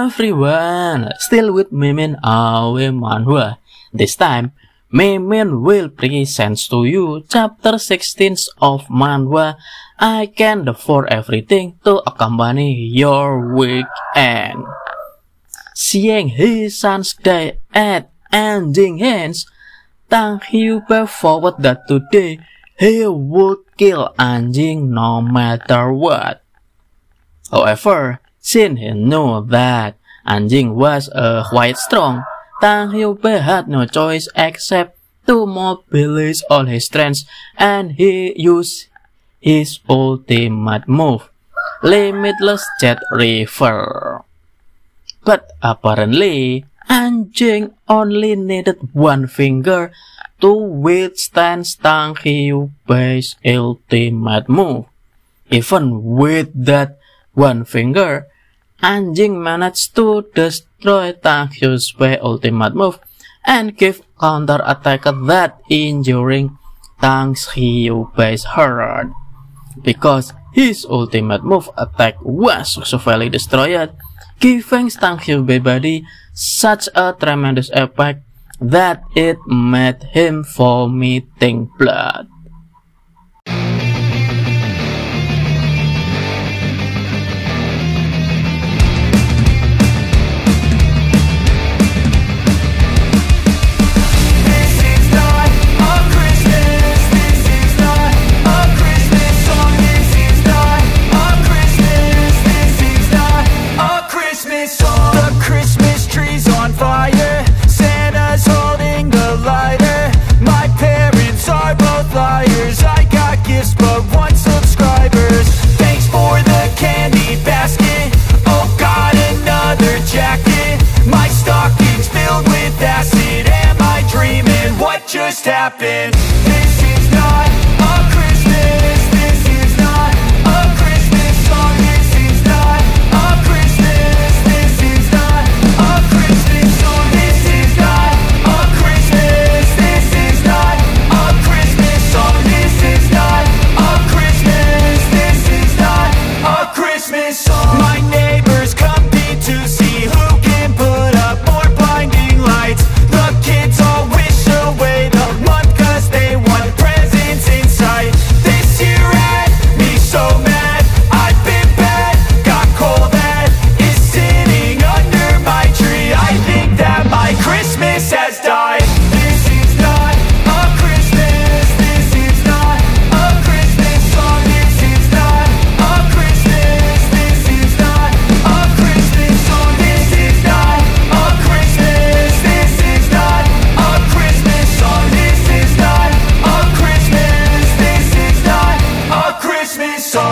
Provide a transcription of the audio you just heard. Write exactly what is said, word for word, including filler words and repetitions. everyone! Still with Mimin Awe Manhua. This time, Mimin will present to you Chapter sixteen of Manhua I Can Devour Everything to accompany your weekend. Seeing his son's day at Han Jing's hands, Tang Hyubei vowed that today he would kill Han Jing no matter what. However, since he knew that Han Jing was a quite strong, Tang Hyubei had no choice except to mobilize all his strength, and he used his ultimate move, Limitless Jet River. But apparently, Han Jing only needed one finger to withstand Tang Hyubei's ultimate move. Even with that one finger, Han Jing managed to destroy Tang Hyubei's ultimate move and give counter-attack that injuring Tang Hyubei's heart. Because his ultimate move attack was successfully destroyed, giving Tang Hyubei's body such a tremendous effect that it made him vomiting blood. Just happened. This is not a Christmas. This is not a Christmas song. This is not a Christmas. This is not a Christmas song. This is not a Christmas. This is not a Christmas song. This is not a Christmas. This is not a Christmas song. My neighbors come in to see who can put up more blinding lights. The kids all wish away.